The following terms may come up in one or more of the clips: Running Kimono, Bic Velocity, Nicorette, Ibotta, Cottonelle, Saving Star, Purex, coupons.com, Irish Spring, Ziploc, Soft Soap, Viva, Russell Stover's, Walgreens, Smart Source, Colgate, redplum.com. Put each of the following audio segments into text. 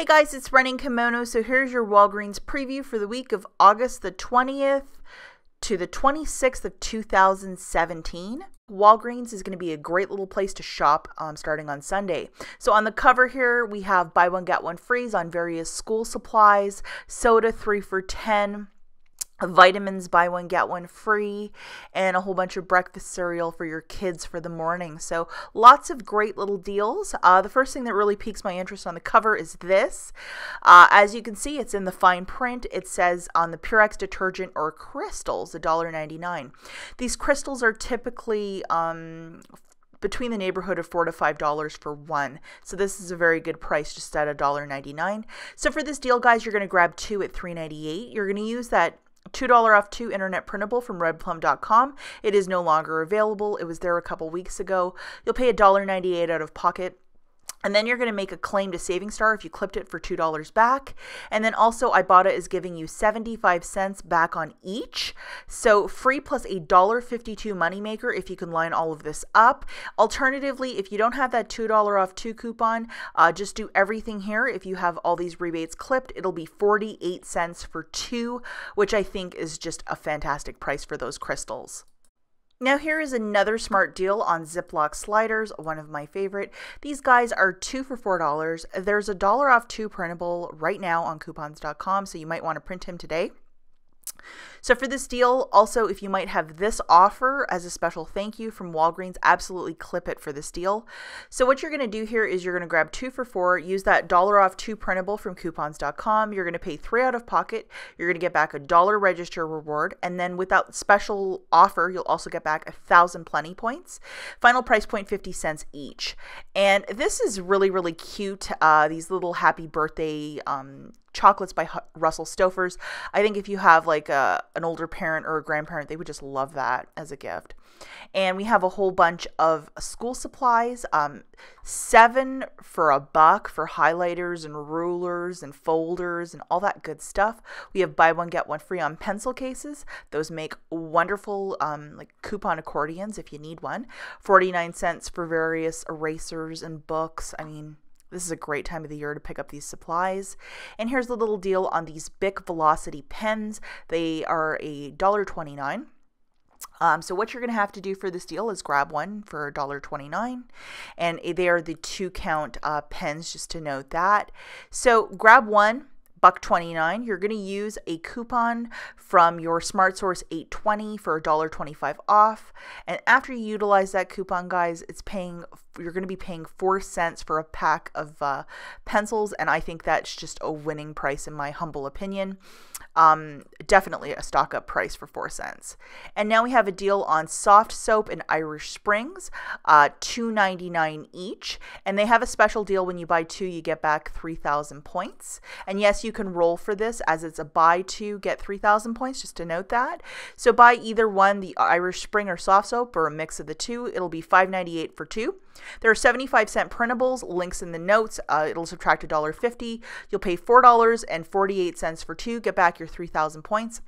Hey guys, it's Running Kimono. So here's your Walgreens preview for the week of August the 20th to the 26th of 2017. Walgreens is going to be a great little place to shop starting on Sunday. So on the cover here, we have buy one, get one free on various school supplies, soda 3 for $10, vitamins buy one, get one free, and a whole bunch of breakfast cereal for your kids for the morning. So lots of great little deals. The first thing that really piques my interest on the cover is this. As you can see, it's in the fine print. It says on the Purex detergent or crystals, $1.99. These crystals are typically between the neighborhood of $4 to $5 for one. So this is a very good price, just at $1.99. So for this deal, guys, you're going to grab two at $3.98. You're going to use that $2 off 2 internet printable from redplum.com. It is no longer available. It was there a couple weeks ago. You'll pay $1.98 out of pocket. And then you're going to make a claim to Saving Star if you clipped it for $2 back. And then also Ibotta is giving you 75 cents back on each. So free plus a $1.52 moneymaker if you can line all of this up. Alternatively, if you don't have that $2 off 2 coupon, just do everything here. If you have all these rebates clipped, it'll be 48 cents for 2, which I think is just a fantastic price for those crystals. Now here is another smart deal on Ziploc sliders, one of my favorite. These guys are 2 for $4. There's a $1 off 2 printable right now on coupons.com, so you might want to print him today. So for this deal, also if you might have this offer as a special thank you from Walgreens, absolutely clip it for this deal. So what you're going to do here is you're going to grab 2 for $4, use that $1 off 2 printable from coupons.com. You're going to pay 3 out of pocket. You're going to get back a $1 register reward, and then without special offer, you'll also get back 1,000 plenty points. Final price point 50 cents each. And this is really, really cute. These little happy birthday chocolates by Russell Stover's. I think if you have like an older parent or a grandparent, they would just love that as a gift. And we have a whole bunch of school supplies, 7 for $1 for highlighters and rulers and folders and all that good stuff. We have buy one, get one free on pencil cases. Those make wonderful like coupon accordions if you need one. 49 cents for various erasers and books. I mean, this is a great time of the year to pick up these supplies. And here's the little deal on these Bic Velocity pens. They are $1.29. So what you're going to have to do for this deal is grab one for $1.29, and they are the 2-count pens, just to note that. So grab one, $1.29. You're going to use a coupon from your Smart Source 820 for $1.25 off. And after you utilize that coupon, guys, you're going to be paying 4 cents for a pack of pencils. And I think that's just a winning price in my humble opinion. Definitely a stock up price for 4 cents. And now we have a deal on Soft Soap and Irish Springs, $2.99 each. And they have a special deal: when you buy 2, you get back 3,000 points. And yes, you can roll for this, as it's a buy 2, get 3,000 points, just to note that. So buy either one, the Irish Spring or Soft Soap, or a mix of the two. It'll be $5.98 for 2. There are 75-cent printables, links in the notes. It'll subtract $1.50. You'll pay $4.48 for 2, get back your 3,000 points.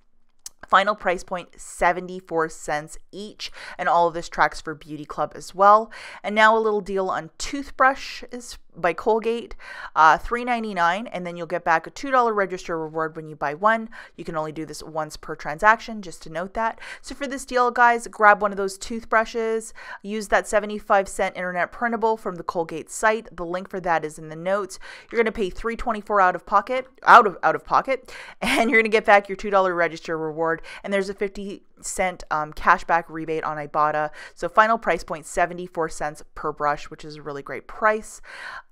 Final price point, 74 cents each, and all of this tracks for Beauty Club as well. And now a little deal on toothbrushes by Colgate, $3.99, and then you'll get back a $2 register reward when you buy one. You can only do this once per transaction, just to note that. So for this deal, guys, grab one of those toothbrushes, use that 75-cent internet printable from the Colgate site. The link for that is in the notes. You're going to pay $3.24 out of pocket, and you're going to get back your $2 register reward, and there's a 50-cent cashback rebate on Ibotta. So final price point, 74 cents per brush, which is a really great price.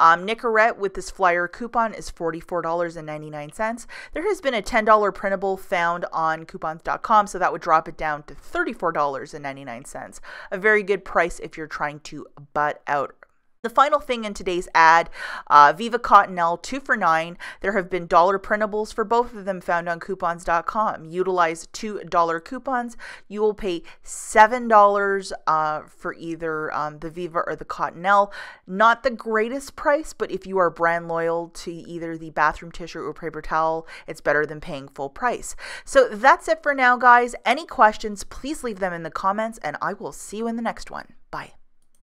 Nicorette with this flyer coupon is $44.99. There has been a $10 printable found on coupons.com, so that would drop it down to $34.99. A very good price if you're trying to butt out. The final thing in today's ad, Viva Cottonelle, 2 for $9. There have been dollar printables for both of them found on coupons.com. Utilize $2 coupons. You will pay $7 for either the Viva or the Cottonelle. Not the greatest price, but if you are brand loyal to either the bathroom tissue or paper towel, it's better than paying full price. So that's it for now, guys. Any questions, please leave them in the comments, and I will see you in the next one. Bye.